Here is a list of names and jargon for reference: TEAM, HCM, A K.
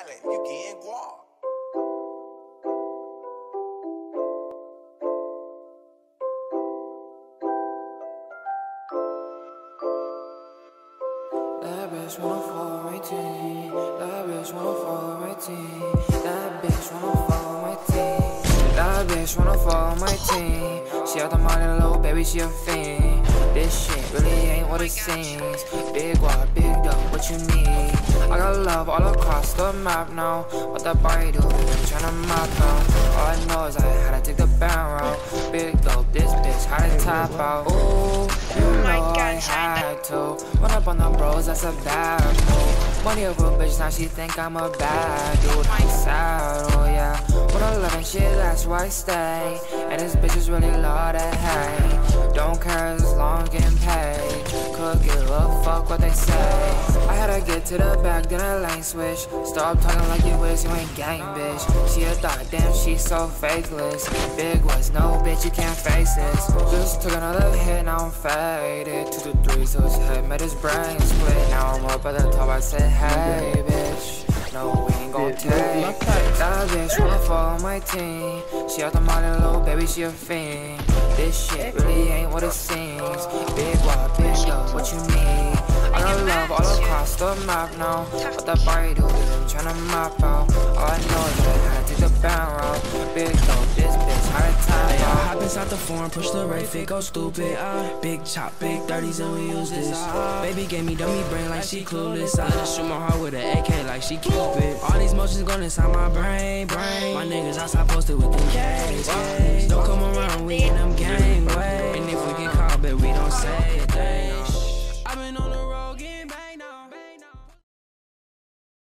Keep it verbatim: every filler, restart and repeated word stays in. talent, you can't walk. That bitch wanna follow my team. That bitch wanna follow my team. That bitch wanna follow my team. That bitch wanna follow my team. She out the money low, baby, she a fiend. This shit really ain't what it seems. Big wad, big dog, what you need? I got love all across the map now. What the body do? Tryna mop out. All I know is I had to take the bound route. Big dope, this bitch had to top out. Ooh, you know I had to run up on the bros, that's a bad move. Money over bitch, now she think I'm a bad dude. I'm sad, oh yeah. When I love and shit, that's why I stay. And this bitch is really low to hate. Don't care as long as getting paid. Could give a fuck what they say. I had to get to the back, then I lane switch. Stop talking like you wish, you ain't gang, bitch. She a thought, damn, she so faithless. Big was no bitch, you can't face this. Just took another hit, now I'm faded. Two to three, so his head made his brain split. Now I'm up at the top, I said, hey, bitch. No, we ain't gon' take. That bitch wanna follow my team. She out the modern low, baby, she a fiend. This shit really ain't what it seems. Big wild, bitch, love what you need. I got love all across the map now. What the body do, I'm tryna mop out. All I know is that I had to take the bound route. Big dope, this bitch hard to time out. Hop inside the foreign, push the right fit, go stupid. I big chop, big thirties, and we use this. Baby gave me dummy brain like she clueless. I just shoot my heart with an A K like she cute. All these motions going inside my brain, brain. My niggas outside posted with them gangs. Don't come around, we in them gang ways.